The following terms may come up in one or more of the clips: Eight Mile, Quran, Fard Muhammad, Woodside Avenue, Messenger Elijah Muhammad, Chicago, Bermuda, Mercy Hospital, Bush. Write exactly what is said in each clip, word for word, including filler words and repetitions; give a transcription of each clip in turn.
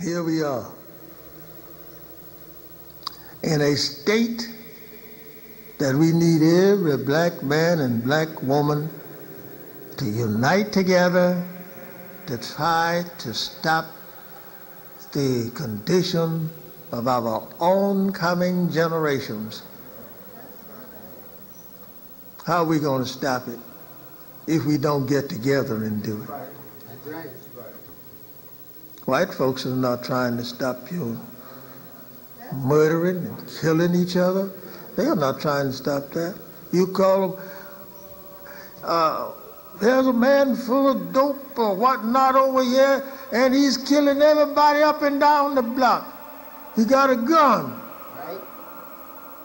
Here we are in a state that we need every black man and black woman to unite together to try to stop the condition of our oncoming generations. How are we going to stop it if we don't get together and do it? Right. White folks are not trying to stop you murdering and killing each other. They are not trying to stop that. You call them, uh, there's a man full of dope or whatnot over here, and he's killing everybody up and down the block. He got a gun. Right.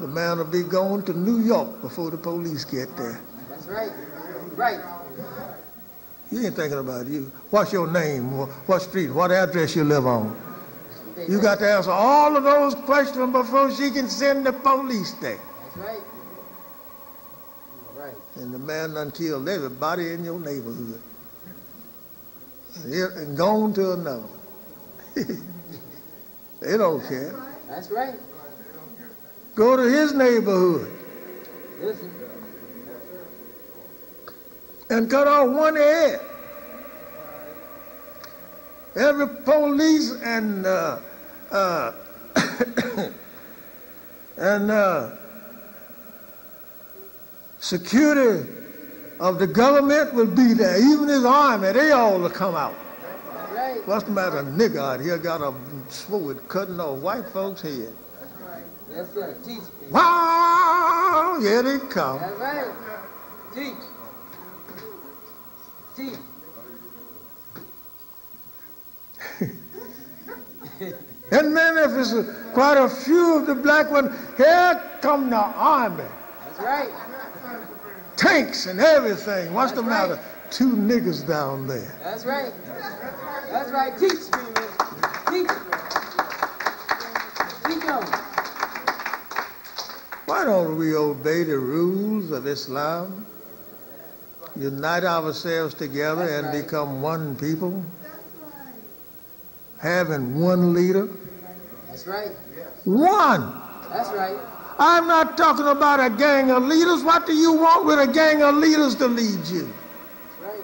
The man will be going to New York before the police get there. That's right. Right. You ain't thinking about you. What's your name? What street? What address you live on? You got to answer all of those questions before she can send the police there. That's right. Right. And the man done killed everybody in your neighborhood. And, it, and gone to another. They don't That's care. Right. That's right. Go to his neighborhood. Listen. And cut off one head. Every police and uh, uh, and uh, security of the government will be there. Even his army, they all will come out. Right. What's the matter, a nigga out here got a sword cutting off white folks' head? That's right. Yes, sir. Teach me. Wow! Here they come. That's right. Teach. Teach. And then if it's a, quite a few of the black ones, here come the army. That's right. Tanks and everything. What's That's the matter? Right. Two niggas down there. That's right. That's right. Teach me, man. Teach me. Teach them. Why don't we obey the rules of Islam? Unite ourselves together That's and right. become one people? Having one leader. That's right. One. That's right. I'm not talking about a gang of leaders. What do you want with a gang of leaders to lead you? That's right.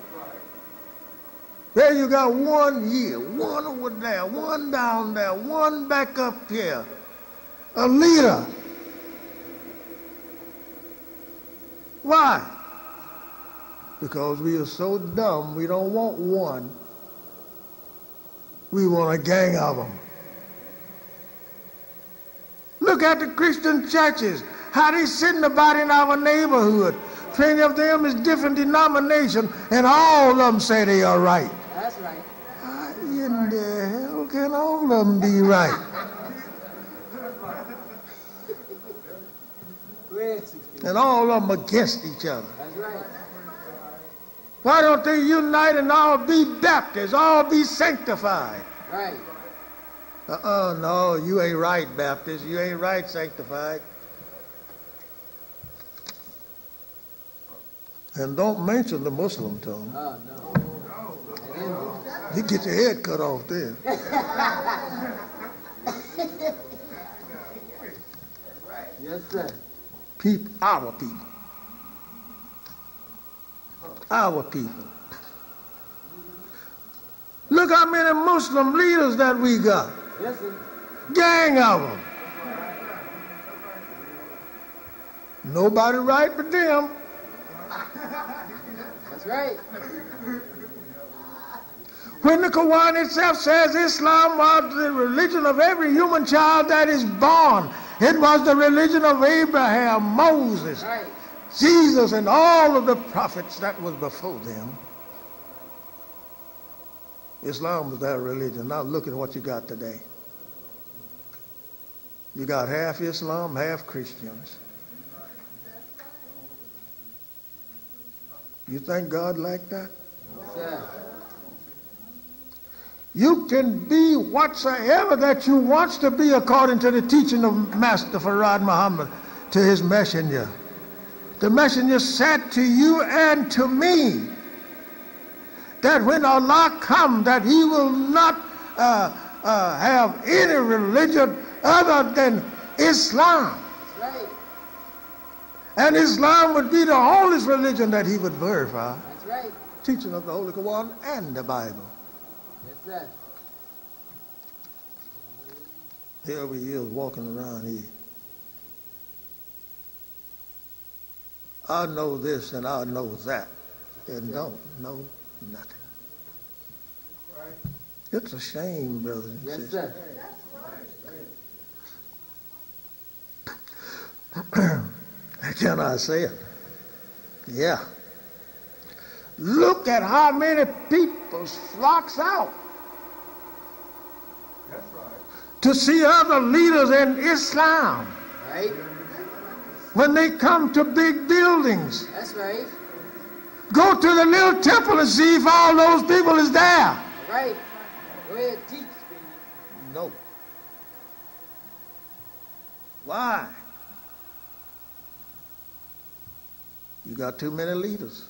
There you got one here, one over there, one down there, one back up here. A leader. Why? Because we are so dumb, we don't want one. We want a gang of them. Look at the Christian churches, how they sitting about in our neighborhood. Plenty of them is different denomination, and all of them say they are right. That's right. How in the hell can all of them be right? And all of them against each other. That's right. Why don't they unite and all be Baptists, all be sanctified? Right. Uh-uh, no, you ain't right, Baptist. You ain't right, sanctified. And don't mention the Muslim to them. Oh, no. You get your head cut off there. Yes, sir. People, our people. Our people. Look how many Muslim leaders that we got. Yes, sir. Gang of them. Nobody right but them. That's right. When the Quran itself says Islam was the religion of every human child that is born, it was the religion of Abraham, Moses, right. Jesus, and all of the prophets that was before them. Islam was their religion. Now look at what you got today. You got half Islam, half Christians. You think God like that? Yes, you can be whatsoever that you want to be according to the teaching of Master Fard Muhammad to his messenger. The messenger said to you and to me that when Allah comes, that he will not uh, uh, have any religion other than Islam. That's right. And Islam would be the only religion that he would verify. That's right. Teaching of the Holy Quran and the Bible. Yes, sir. Here we is walking around here. I know this and I know that, and don't know nothing. Right. It's a shame, brothers and sisters. Yes, sir. Can I say it? Yeah. Look at how many people's flocks out. That's right. To see other leaders in Islam. Right. When they come to big buildings. That's right. Go to the little temple and see if all those people is there. Right. Go ahead, teach. No. Why? You got too many leaders.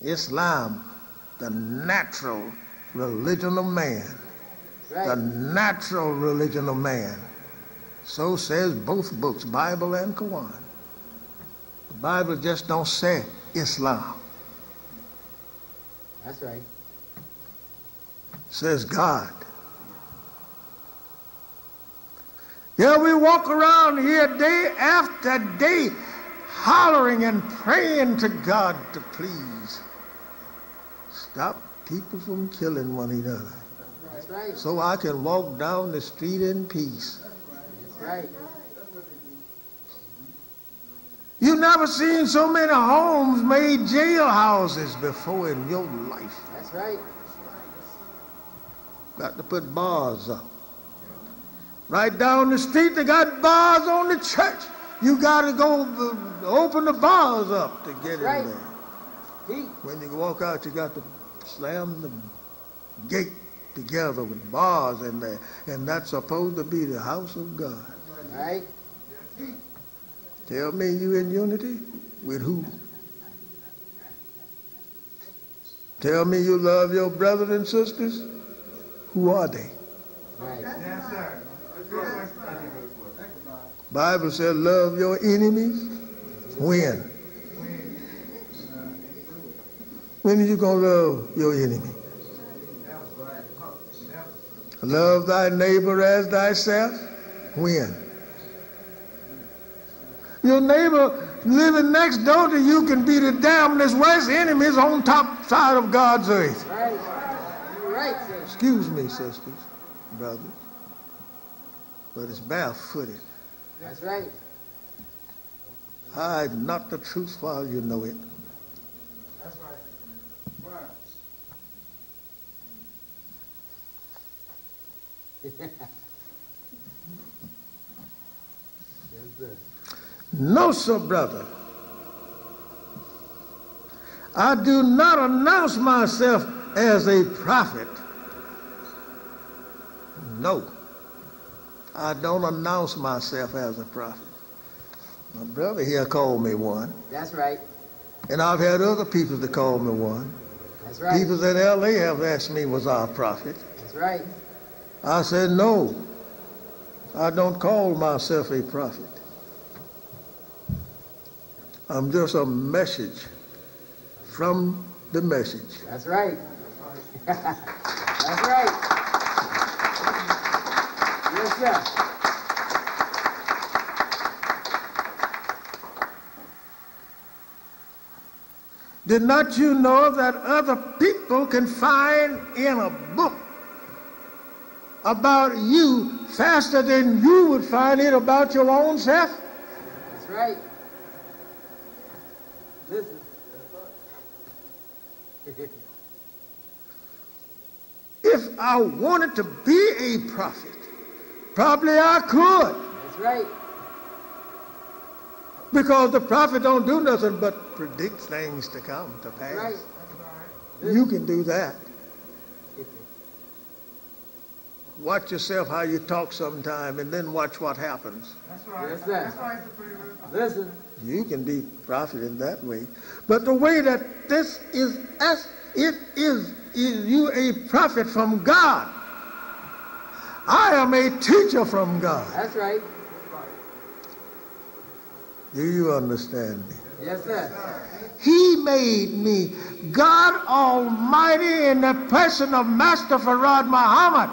Islam, the natural religion of man. Right. The natural religion of man. So says both books, Bible and Quran. The Bible just don't say Islam. That's right. Says God. Yeah, we walk around here day after day hollering and praying to God to please stop people from killing one another. That's right. So I can walk down the street in peace. That's right. You've never seen so many homes made jailhouses before in your life. That's right. Got to put bars up. Right down the street, they got bars on the church. You got to go uh, open the bars up to get right in there. He. When you walk out, you got to slam the gate together with bars in there. And that's supposed to be the house of God. Right. Tell me you in unity with who? Tell me you love your brothers and sisters. Who are they? Right. Yes, sir. Bible says, love your enemies. When? When are you going to love your enemy? Love thy neighbor as thyself. When? Your neighbor living next door to you can be the damnedest worst enemies on top side of God's earth. Excuse me, sisters, brothers. But it's barefooted. That's right. Hide not the truth while you know it. That's right. Right. No, sir, brother. I do not announce myself as a prophet. No. I don't announce myself as a prophet. My brother here called me one. That's right. And I've had other people that call me one. That's right. People in L A have asked me, was I a prophet? That's right. I said, no, I don't call myself a prophet. I'm just a message from the message. That's right. That's right. Yeah. Did not you know that other people can find in a book about you faster than you would find it about your own self? That's right. Listen. If I wanted to be a prophet, probably I could. That's right. Because the prophet don't do nothing but predict things to come to pass. Right. You can do that. Watch yourself how you talk sometime and then watch what happens. That's right. Yes, that's right. Listen. You can be prophet in that way. But the way that this is asked It is, is you a prophet from God. I am a teacher from God. That's right. Do you understand me? Yes, sir. He made me. God Almighty in the person of Master Fard Muhammad,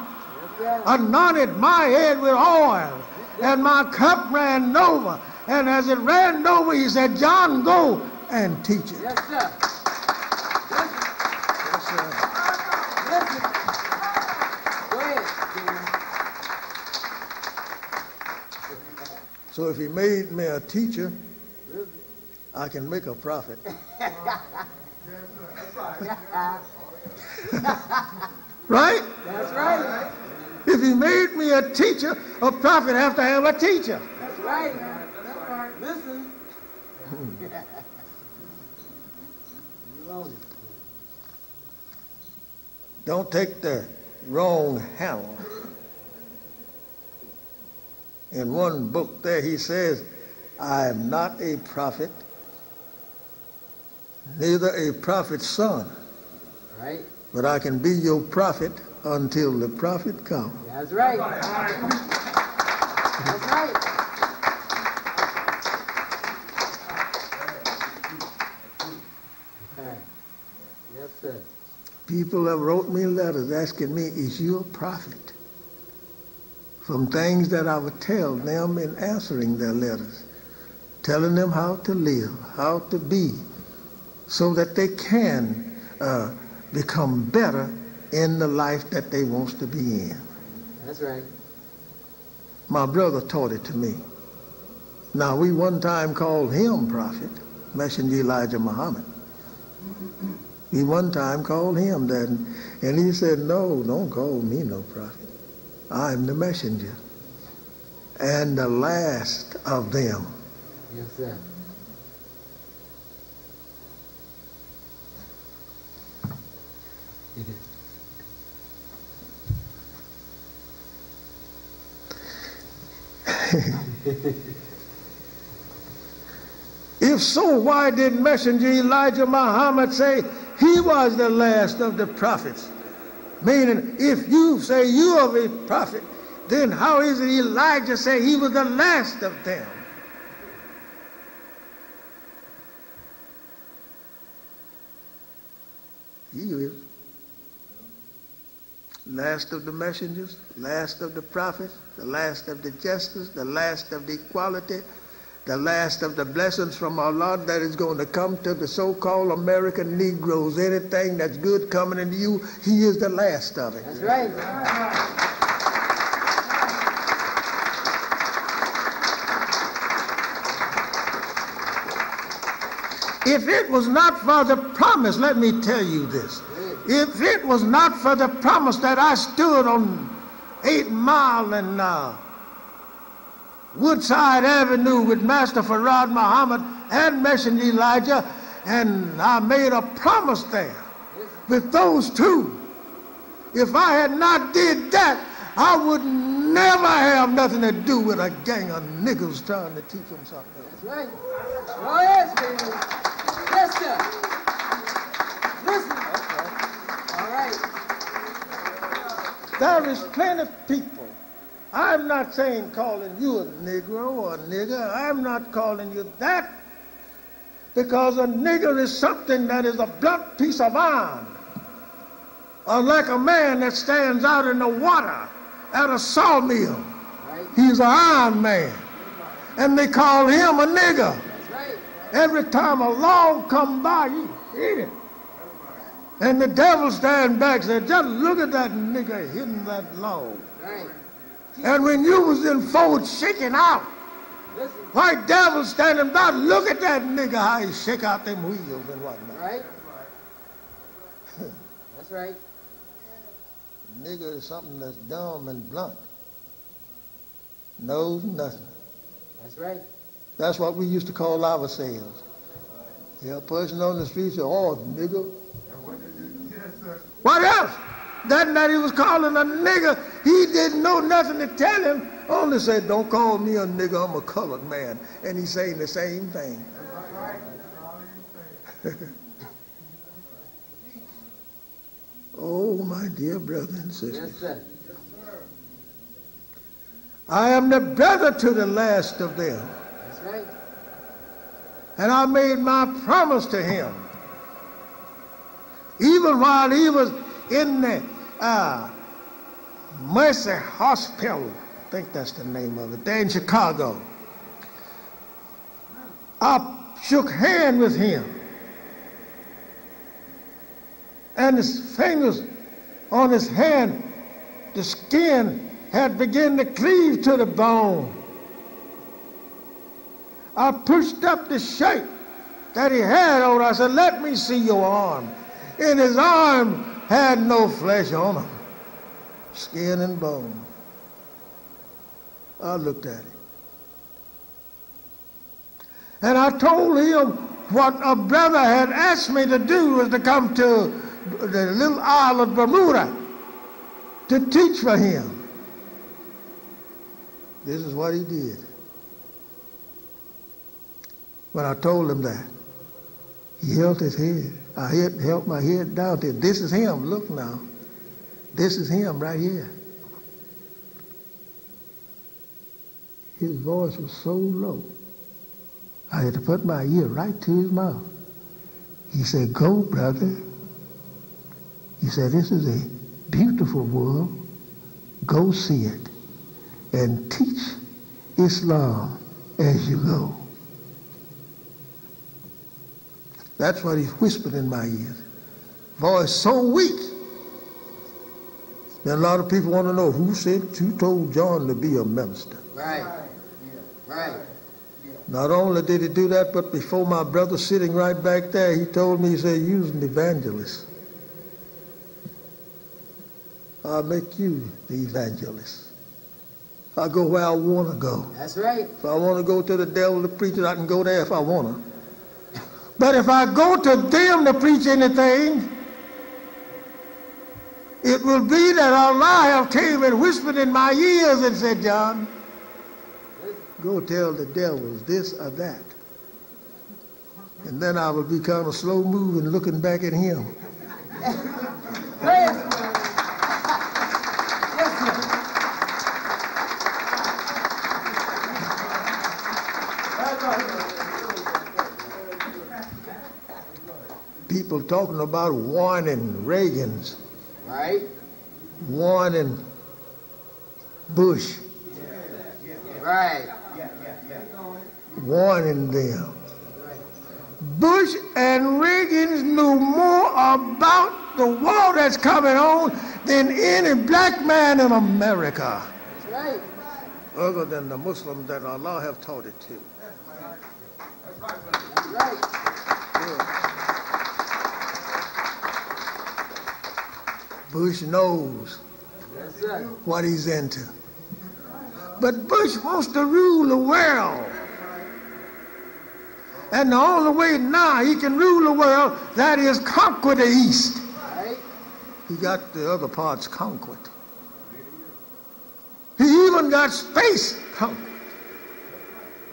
yes, anointed my head with oil, and my cup ran over. And as it ran over, he said, John, go and teach it. Yes, sir. Yes, sir. Yes, sir. Go ahead. So if he made me a teacher, I can make a profit. Right? That's right. If he made me a teacher, a prophet have to have a teacher. That's right. That's right. Listen. Don't take the wrong handle. In one book there he says, I am not a prophet, neither a prophet's son, right? But I can be your prophet until the prophet comes. That's right. That's right. Yes, sir. People have wrote me letters asking me, is you a prophet? From things that I would tell them in answering their letters, telling them how to live, how to be, so that they can uh, become better in the life that they wants to be in. That's right. My brother taught it to me. Now, we one time called him prophet, Messenger Elijah Muhammad. We one time called him that, and he said, no, don't call me no prophet. I'm the messenger and the last of them. Yes, sir. If so, why did Messenger Elijah Muhammad say he was the last of the prophets? Meaning, if you say you are a prophet, then how is it Elijah say he was the last of them? He is. Last of the messengers, last of the prophets, the last of the justice, the last of the equality, the last of the blessings from Allah that is going to come to the so-called American Negroes. Anything that's good coming into you, he is the last of it. That's right. If it was not for the promise, let me tell you this. If it was not for the promise that I stood on Eight Mile and uh, Woodside Avenue with Master Fard Muhammad and Messenger Elijah, and I made a promise there with those two. If I had not did that, I would never have nothing to do with a gang of niggas trying to teach them something. That's right. Oh, yes, baby. Yes, sir. Listen. There is plenty of people. I'm not saying calling you a Negro or a nigger. I'm not calling you that, because a nigger is something that is a blunt piece of iron, or like a man that stands out in the water at a sawmill. Right. He's an iron man, and they call him a nigger. Right. Every time a log come by, you hit it. And the devil stand back and said, just look at that nigger hitting that log. Right. And when you was in Ford shaking out, listen. White devil standing back, look at that nigger, how he shake out them wheels and whatnot. Right. That's right. Nigger is something that's dumb and blunt. Knows nothing. That's right. That's what we used to call ourselves. Yeah, a person on the street said, oh, nigger. What else? That night he was calling a nigger. He didn't know nothing to tell him. Only said, don't call me a nigger, I'm a colored man. And he's saying the same thing. Oh, my dear brother and sister. Yes, sir. Yes, sir. I am the brother to the last of them. That's right. And I made my promise to him. Even while he was in the uh, Mercy Hospital, I think that's the name of it, there in Chicago, I shook hand with him. And his fingers on his hand, the skin had begun to cleave to the bone. I pushed up the shirt that he had on. I said, let me see your arm. And his arm had no flesh on him, skin and bone. I looked at him. And I told him what a brother had asked me to do was to come to the little isle of Bermuda to teach for him. This is what he did. When I told him that, he held his head. I held my head down there. This is him. Look now. This is him right here. His voice was so low, I had to put my ear right to his mouth. He said, go, brother. He said, this is a beautiful world. Go see it and teach Islam as you go. That's what he whispered in my ears. Voice so weak. Now a lot of people want to know who said, who told John to be a minister. Right. Yeah. Right. Yeah. Not only did he do that, but before my brother sitting right back there, he told me, he said, you're an evangelist. I'll make you the evangelist. I go where I want to go. That's right. If I want to go to the devil to preach it, I can go there if I want to. But if I go to them to preach anything, it will be that Allah came and whispered in my ears and said, John, go tell the devils this or that. And then I will be kind of slow moving, looking back at him. People talking about warning Reagan's, right? Warning Bush, yeah. Yeah. Yeah. Right? Yeah. Yeah. Yeah. Warning them. Right. Bush and Reagan's knew more about the war that's coming on than any black man in America. That's right. Other than the Muslims that Allah have taught it to. That's right. That's right. That's right. Yeah. Bush knows what he's into. But Bush wants to rule the world. And the only way now he can rule the world, that is conquer the East. He got the other parts conquered. He even got space conquered.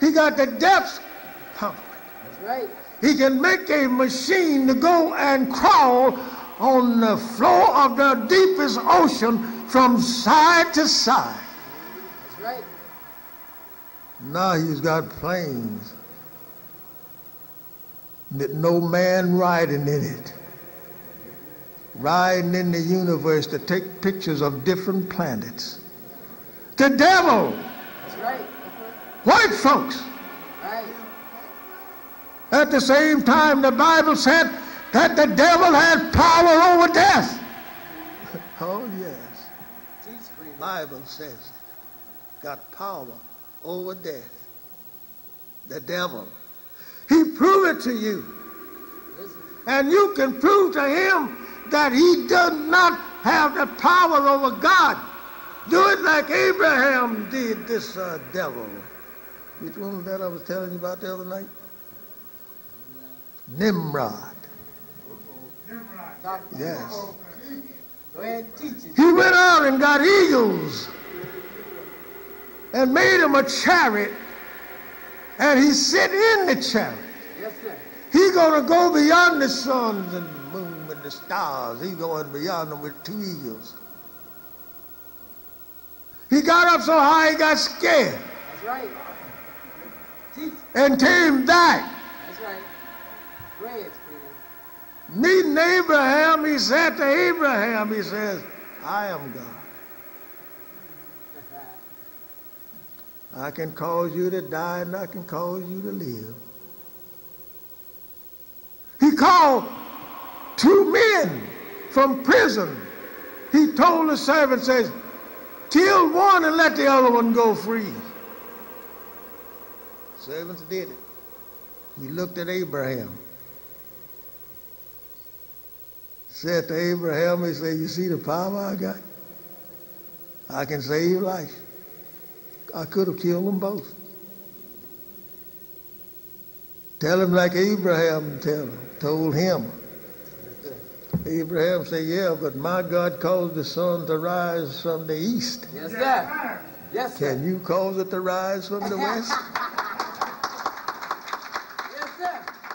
He got the depths conquered. He can make a machine to go and crawl on the floor of the deepest ocean from side to side. That's right. Now he's got planes that no man riding in it. Riding in the universe to take pictures of different planets. The devil. That's right. White folks. Right. At the same time the Bible said that the devil had power over death. Oh, yes. The Bible says it. Got power over death. The devil. He proved it to you. And you can prove to him that he does not have the power over God. Do it like Abraham did this uh, devil. Which one that I was telling you about the other night? Nimrod. Yes. He went out and got eagles and made him a chariot, and he sit in the chariot. He's going to go beyond the suns and the moon and the stars. He's going beyond them with two eagles. He got up so high he got scared. That's right. And came back. That's right. Great experience. Meeting Abraham, he said to Abraham, he says, I am God. I can cause you to die and I can cause you to live. He called two men from prison. He told the servant, says, kill one and let the other one go free. Servants did it. He looked at Abraham. Said to Abraham, he said, you see the power I got? I can save life. I could have killed them both. Tell him like Abraham tell him, told him. Abraham said, yeah, but my God caused the sun to rise from the east. Yes, sir. Yes, sir. Can you cause it to rise from the west? Yes, sir.